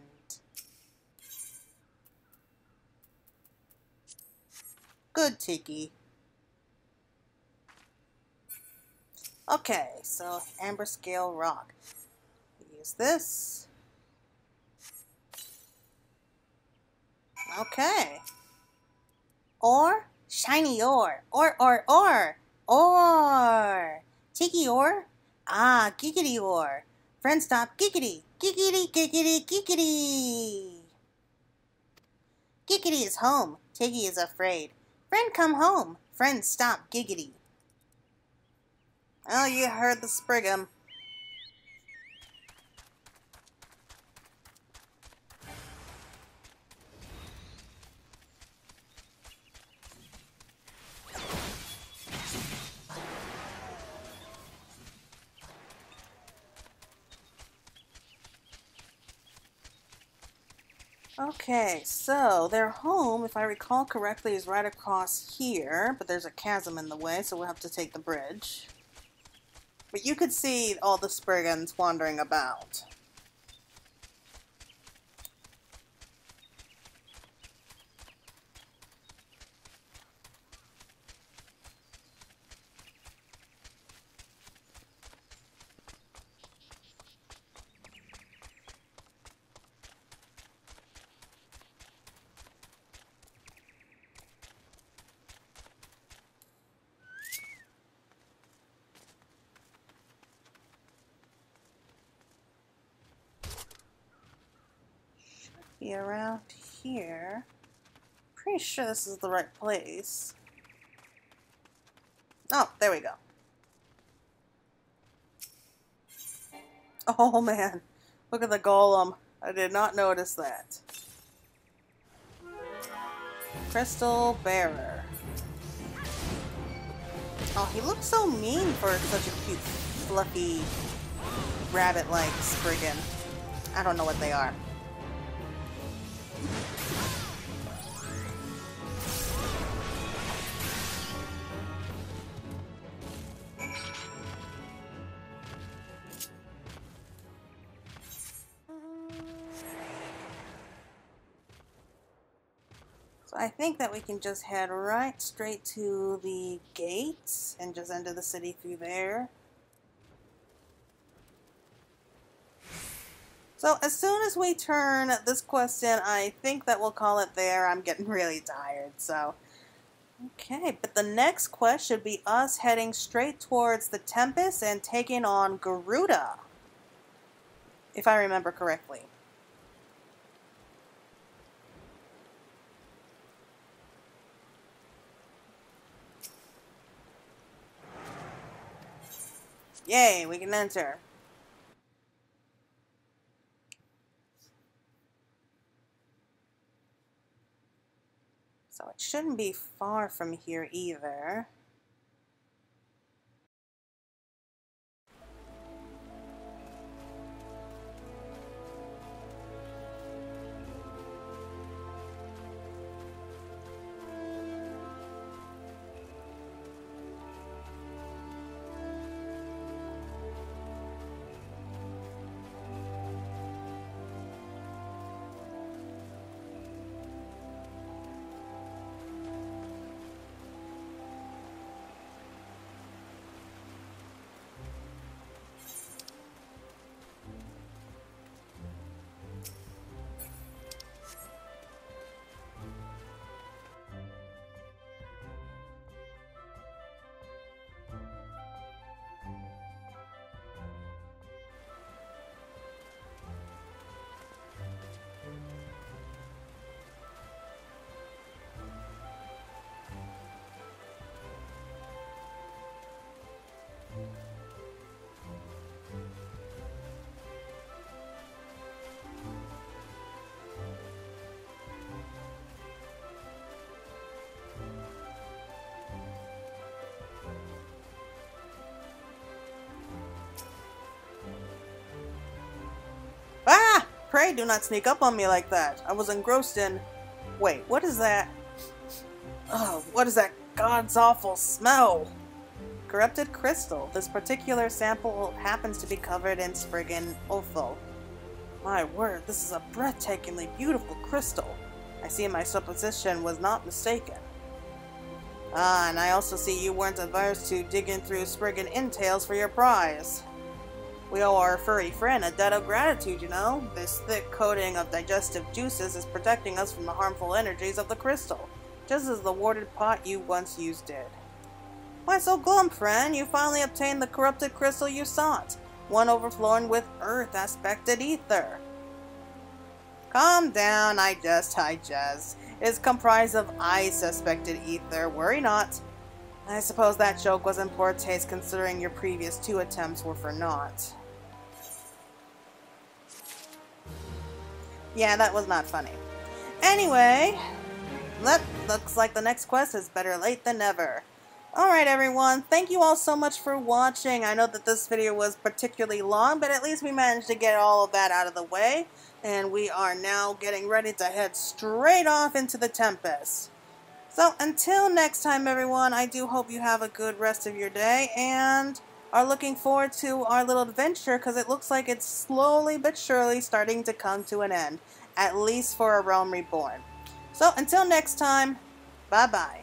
Good, Tiki. Okay, so Amberscale Rock. Use this. Okay. Or shiny ore. Or. Tiki ore. Ah, giggity ore. Friend stop. Giggity. Giggity, giggity, giggity. Giggity is home. Tiki is afraid. Friend come home. Friend stop. Giggity. Oh, you heard the Spriggan. Okay, so their home, if I recall correctly, is right across here, but there's a chasm in the way, so we'll have to take the bridge. But you could see all the Spriggans wandering about. Around here. Pretty sure this is the right place. Oh, there we go. Oh man, look at the golem. I did not notice that. Crystal Bearer. Oh, he looks so mean for such a cute, fluffy, rabbit-like Spriggan. I don't know what they are. I think that we can just head right straight to the gates and just enter the city through there. So as soon as we turn this quest in, I think that we'll call it there. I'm getting really tired, so. Okay, but the next quest should be us heading straight towards the Tempest and taking on Garuda, if I remember correctly. Yay, we can enter. So it shouldn't be far from here either. Pray do not sneak up on me like that. I was engrossed in... Wait, what is that? Oh, what is that god's awful smell? Corrupted crystal. This particular sample happens to be covered in Spriggan offal. My word, this is a breathtakingly beautiful crystal. I see my supposition was not mistaken. Ah, and I also see you weren't averse to digging through Spriggan entails for your prize. We owe our furry friend a debt of gratitude, you know? This thick coating of digestive juices is protecting us from the harmful energies of the crystal, just as the warded pot you once used did. Why so glum, friend? You finally obtained the corrupted crystal you sought, one overflowing with earth-aspected ether. Calm down, I jest. It's comprised of ice-aspected ether, worry not. I suppose that joke was in poor taste considering your previous two attempts were for naught. Yeah, that was not funny. Anyway, looks like the next quest is better late than never. Alright everyone, thank you all so much for watching. I know that this video was particularly long, but at least we managed to get all of that out of the way. And we are now getting ready to head straight off into the Tempest. So until next time everyone, I do hope you have a good rest of your day and are looking forward to our little adventure because it looks like it's slowly but surely starting to come to an end. At least for A Realm Reborn. So until next time, bye bye.